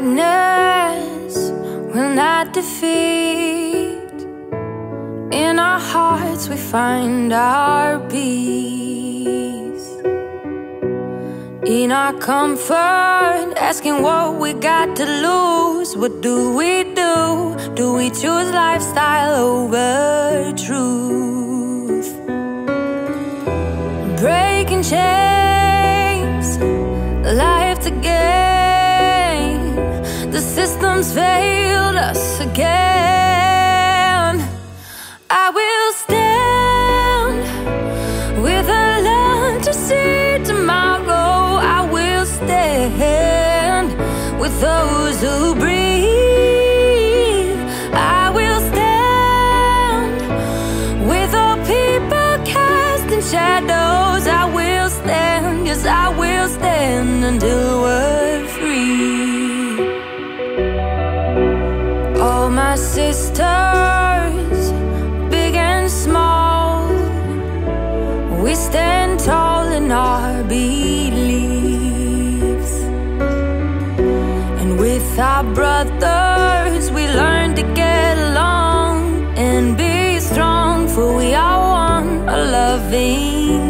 sadness will not defeat. In our hearts we find our peace. In our comfort, asking what we got to lose. What do we do? Do we choose lifestyle over truth? Breaking chains, life to gain. Systems failed us again. I will stand with a land to see tomorrow. I will stand with those who breathe. I will stand with all people cast in shadows. I will stand, yes, I will stand until we're free. My sisters, big and small, we stand tall in our beliefs. And with our brothers, we learn to get along and be strong, for we are one, a loving